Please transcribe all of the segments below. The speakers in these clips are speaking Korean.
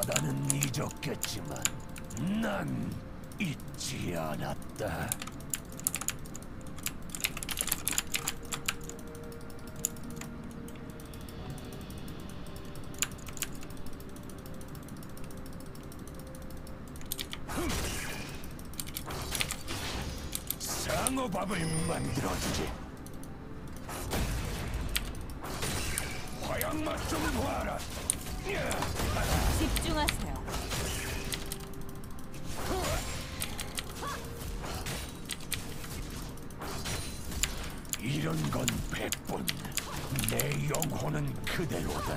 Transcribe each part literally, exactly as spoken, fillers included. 바다는 잊었겠지만 난 잊지 않았다. 상어밥을 만들어주지. 화양 맛 좀 봐라. 집중하세요. 이런 건 백분. 내 영혼은 그대로다.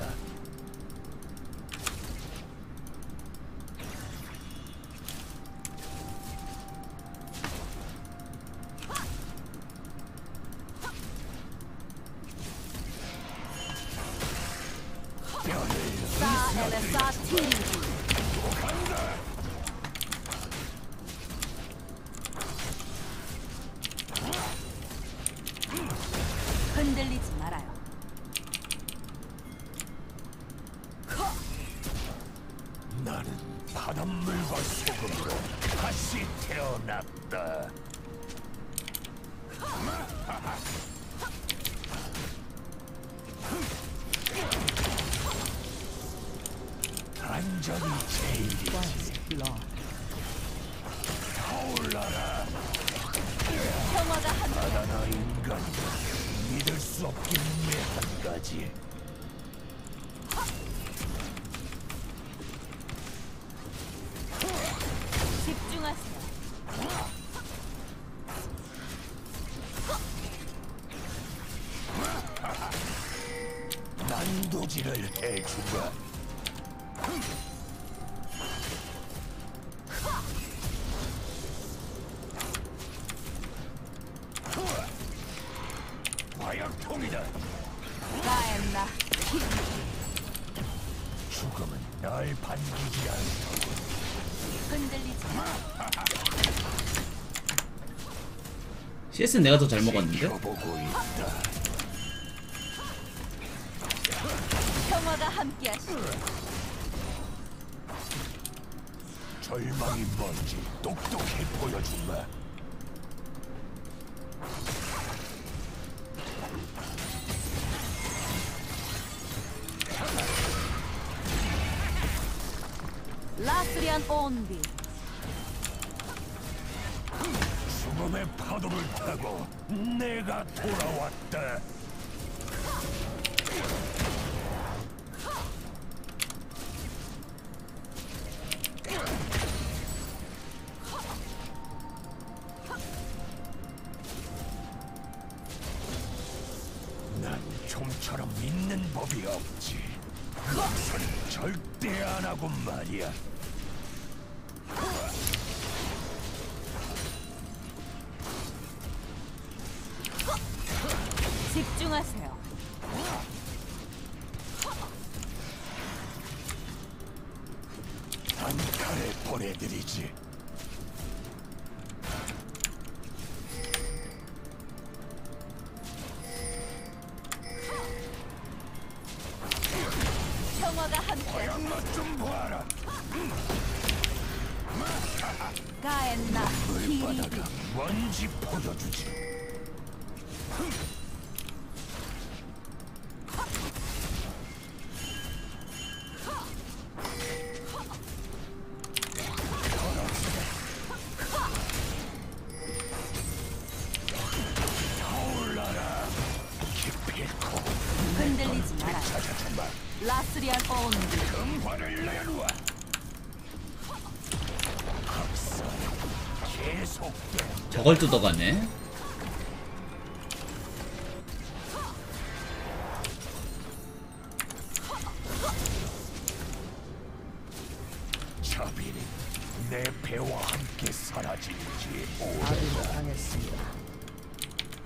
흔들리지 말아요. 나는 바닷물과 소금으로 다시 태어났다. 완전히 제일이지. 타올라라. 바다나 인간이다. 믿을 수 없긴 내 한 가지. 집중하세요. 난도질을 해주라. 죽음은 날 반기지 않더군. 흔들리지 마. 씨에스는 내가 더 잘 먹었는데? 평화가 함께하시오. 절망이 뭔지 똑똑히 보여준다. 라스리안 온비. 죽음의 파도를 타고 내가 돌아왔다. 난 좀처럼 믿는 법이 없지. 막상 절대 안 하고 말이야. 집중하세요. 단칼에 보내드리지. 평화가 함께. 양맛 좀 봐라. 가엔나 물바다가 뭔지 보여주지. 라스리안 온디. 금화를 내놓아. 저걸 뜯어가네. 자비는 내 배와 함께 사라질지 오래라. 당했습니다.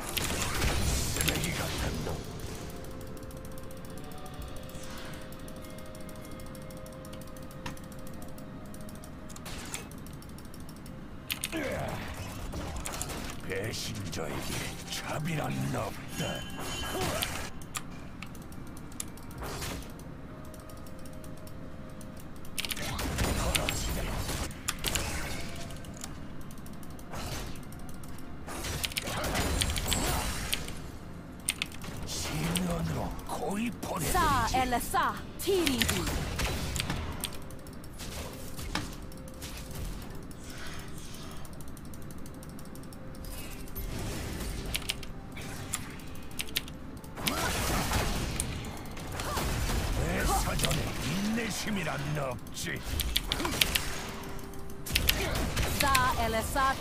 쓰레기 같은 놈. 배신자에게 자비란 없다. Elasa T V. 내 사전에 인내심이란 없지. 사 엘사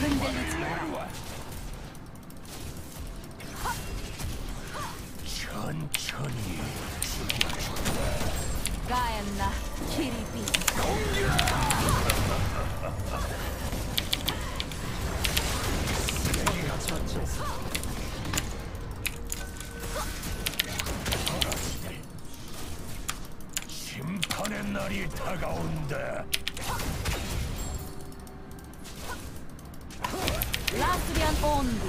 흔들리지 마라. 천천히 죽여줄게. 가엔나 키리비 심판의 날이 다가온다. 라스리안 온도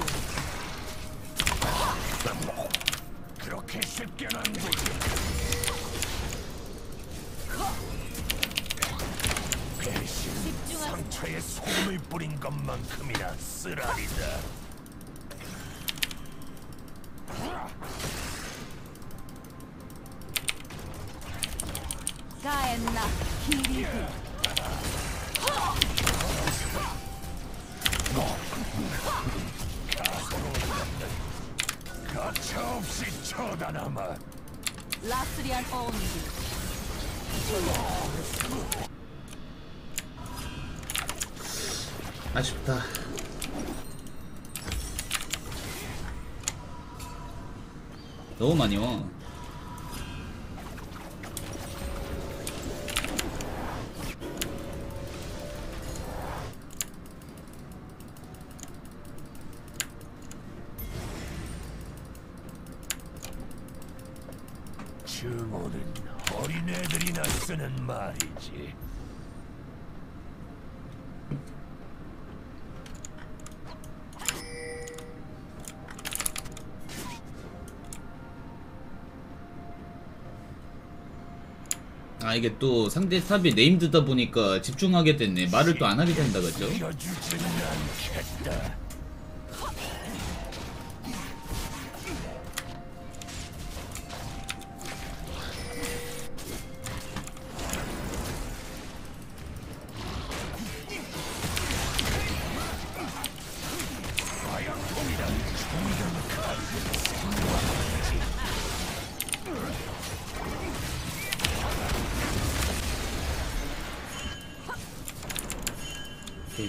그렇게 쉽게는 안되지. 배신, 상처에 소금을 뿌린 것만큼이나 쓰라리다. 가엔나 히리비. 가차 없이 쳐다남아. 라스리안 온디. 아쉽다. 너무 많이 와. 증오는 어린애들이나 쓰는 말이지. 아, 이게 또 상대 탑이 네임 듣다 보니까 집중하게 됐네. 말을 또 안 하게 된다 그죠?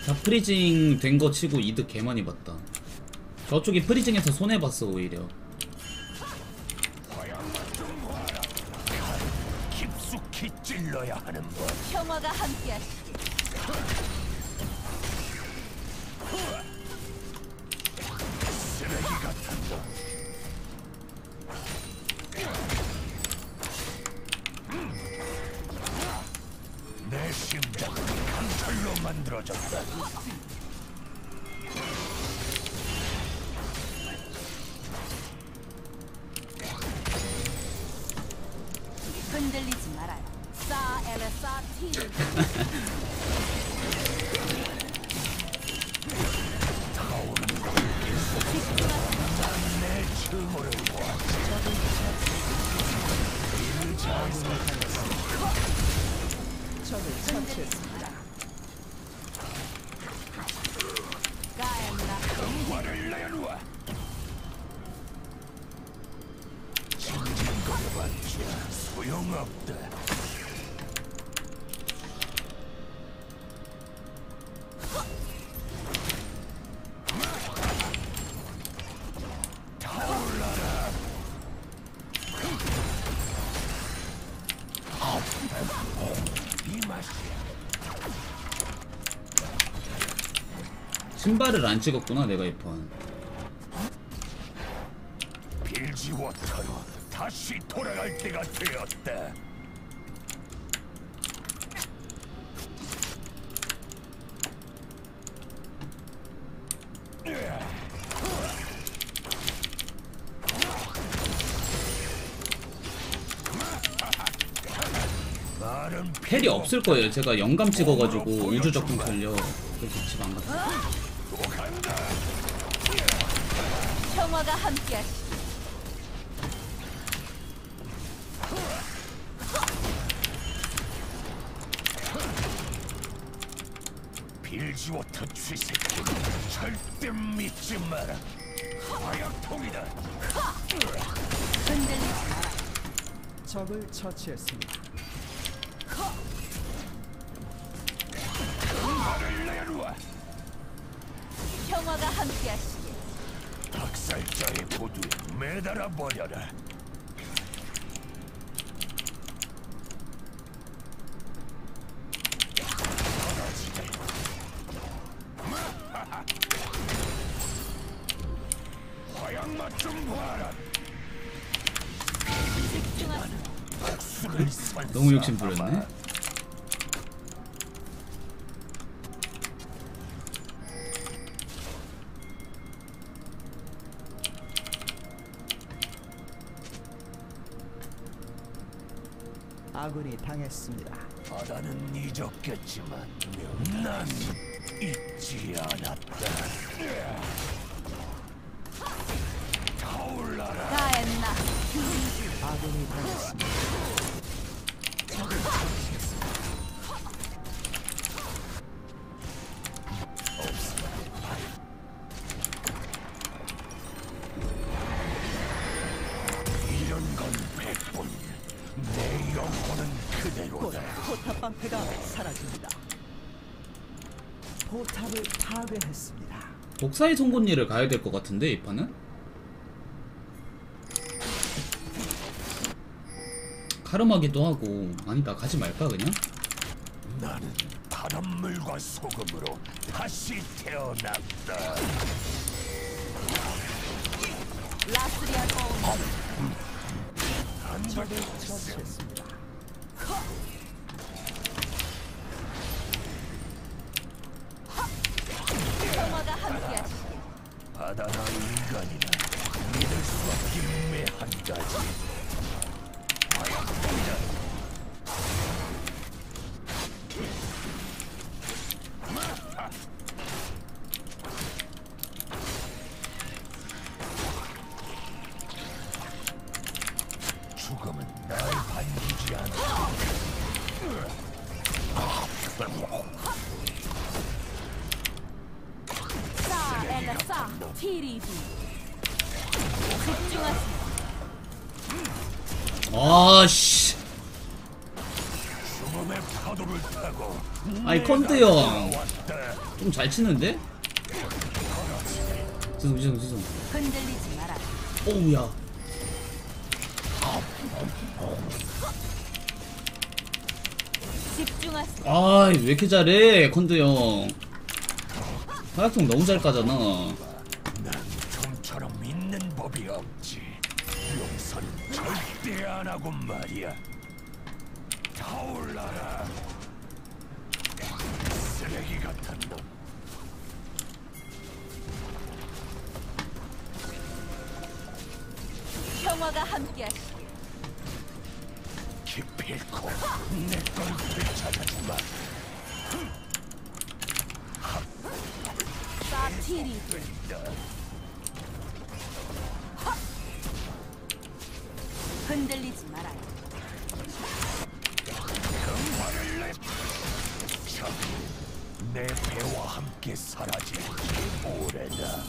다 프리징 된거 치고 이득 개많이 봤다. 저쪽이 프리징에서 손해봤어 오히려. 깊숙이 찔러야 하는 법. 평화가 함께하시길. 쓰레기 같은 거. 내 심장은 강철로 만들어졌다. 흔들리지 말아요. 싸 엘사 티를 타오르는 내 증오를 보았다. 적을 처치했습니다. 금화를 내놓아. 전쟁거려봤자 소용없다. 타올라라. 신발을 안 찍었구나 내가 이 판. 빌지워터로 다시 돌아갈 때가 되었다. 헬이 없을 거예요. 제가 영감 찍어가지고 우주 적군 걸려. 그래서 집 안 갔어요. 평화가 함께하시. 빌지워터 취색 절대 믿지 마라. 화약통이다. 흔들리지 마라. 적을 처치했습니다. 나를 내려와. 평화가 함께하시길. 박살자의 보두에 매달아 버려라. 화양맛 좀 봐라. 너무 욕심 부렸네. 아군이 당했습니다. 바다는 잊었겠지만 난 잊지 않았다. 타올라라. 나였나? 아군이 당했습니다. 적을 처치했습니다. 이런 건 백분. 내 영혼은 그대로다. 포탑 방패가 사라집니다. 포탑을 파괴했습니다. 독사의 송곳니를 가야 될 것 같은데 이 판은? 카르마기도 하고. 아니다, 가지 말까 그냥? 나는 바닷물과 소금으로 다시 태어났다. 라스리아 공. 적을 처치했습니다. 평화가 함께하시길. 바다나 인간이나 믿을 수 없긴 매한 가지. 아씨. 아이 컨트 형 좀 잘 치는데? 죄송 죄송 죄송. 흔들리지 마라. 오우야. 집중하세요. 아이 왜 이렇게 잘해 컨트 형. 화약통 너무 잘 까잖아. 난 좀처럼 믿는 법이 없지. 용서는 절대 안 하고 말이야. 타올라라. 쓰레기 같은 놈. 평화가 함께하시길. 기필코 내 걸 되찾아지 마. 사티리. 흔들리지 말아요. 내 배와 함께 사라질 오래다.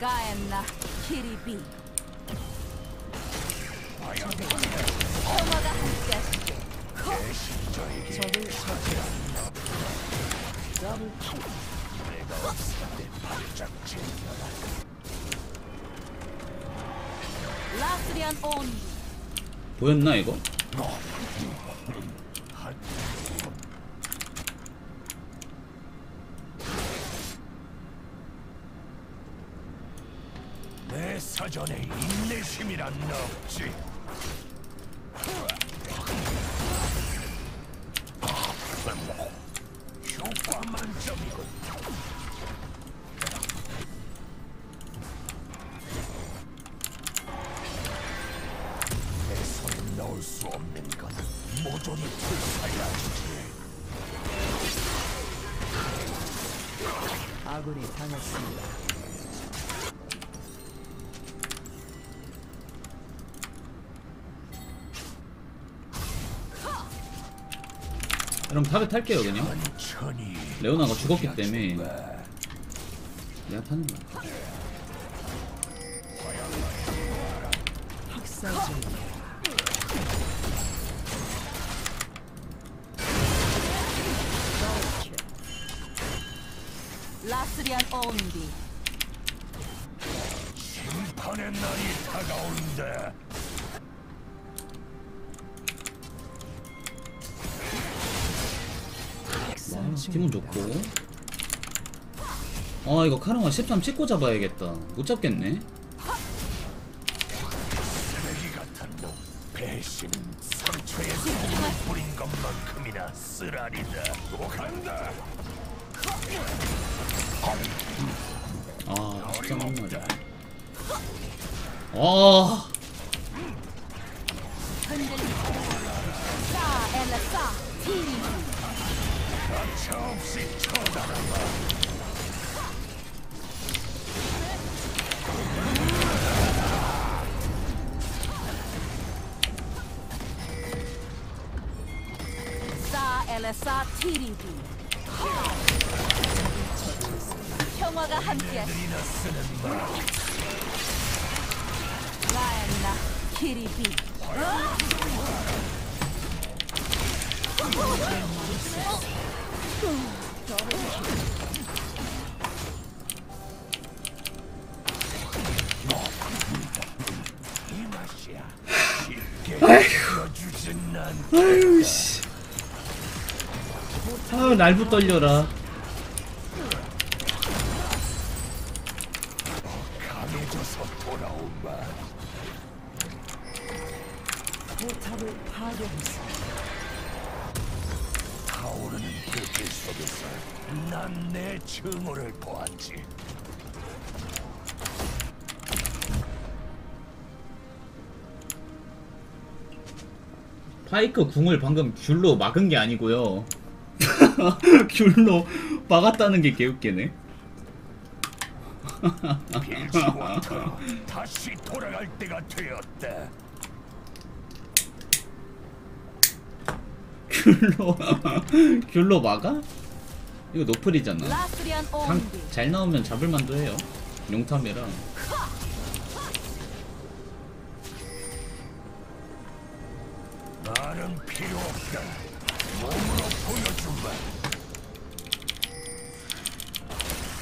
가엔나 키리비. 평화가 함께하시게. 적을 처치했습니다. 더블 킬. 내가 없을 때 발짝 찔려라. 라스리안 온. 보였나 이거? 내 사전에 인내심이란 없지. 효과 만점이군. 아군이 당했습니다. 그럼 탑에 탈게요. 그냥 레오나가 죽었기 때문에 내가 타는 거야. 라스리안 온디. 심판의 날이 다가오는데. 기분 좋고. 아 이거 카르마 십삼 찍고 잡아야겠다. 못 잡겠네. 쓰레기 같은 놈 배신 상처에 소금을 뿌린 것만큼이나 쓰라리다. 간다. 아 진짜 막말이야. 아. 정신 쳐다봐. 사 엘사 티리디. 평화가 함께한. 라엘라 키리비. 아휴, 아휴, 씨. 아, 날부 떨려라. 난 내 증오를 보았지. 파이크 궁을 방금 귤로 막은 게 아니고요. 귤로 막았다는 게 개웃기네. 빌지워터 다시 돌아갈 때가 되었다. 귤로 귤로 막아? 이거 노플이잖아. 당, 잘 나오면 잡을만도 해요. 용탐이랑. 나는 필요 없다. 몸으로 보여준다.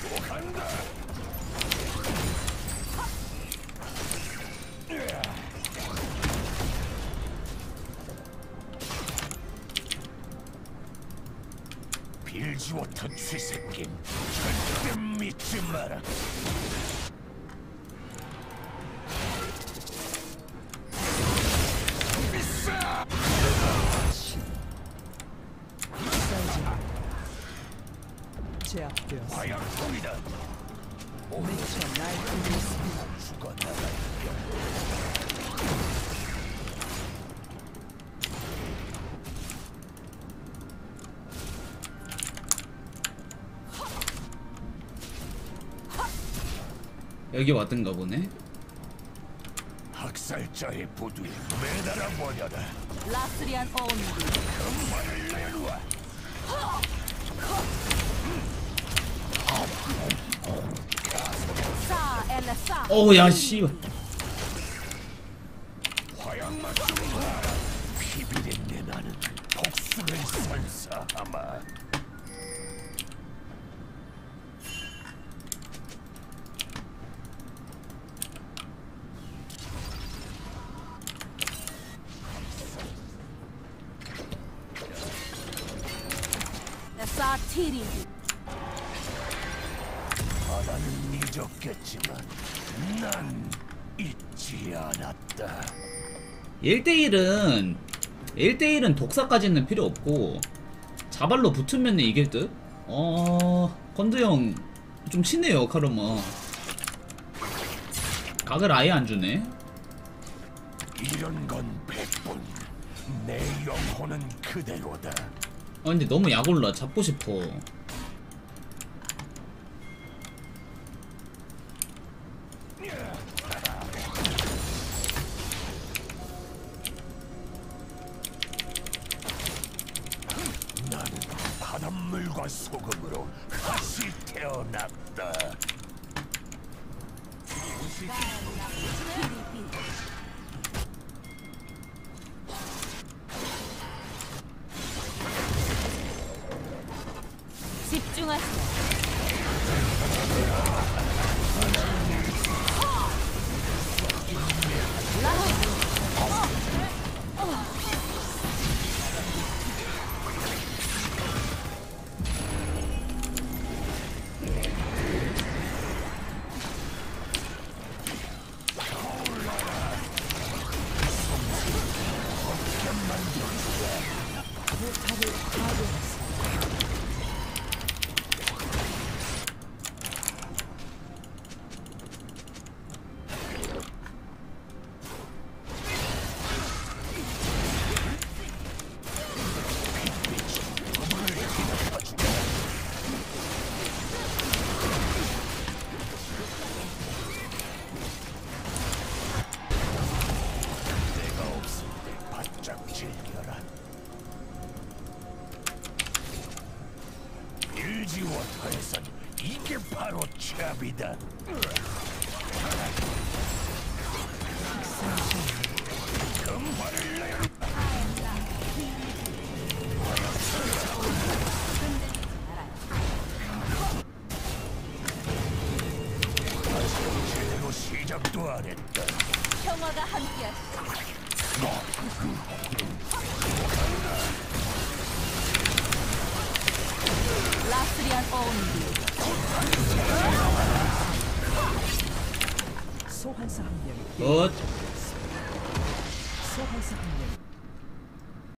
또 간다. 빌지워터 쥐새끼 절대 믿지 마라. 화약통이다. 여기 왔던가 보네. 학살자의 보두에 매달아 보려다. 라스리안 온디. 금발을 내놓아. 어우 야 씨발. 피비린내 나는 복수를 선사하마. 사티리. 바다는 잊었겠지만 난 잊지 않았다. 일 대일은 일 대일은 독사까지는 필요 없고 자발로 붙으면 이길 듯? 어... 건드형 좀 치네요. 카르마 각을 아예 안 주네. 이런 건 백분. 내 영혼은 그대로다. 아 근데 너무 약 올라 잡고 싶어. 눈물과 소금으로 다시 태어났다. 집중하세요. 이게 바로 찹이다. 금화를 내야 제대로 시작도 안 했다. 평화가 함께하시오. 라스리안 소환사 한 명이 소환사 한 명이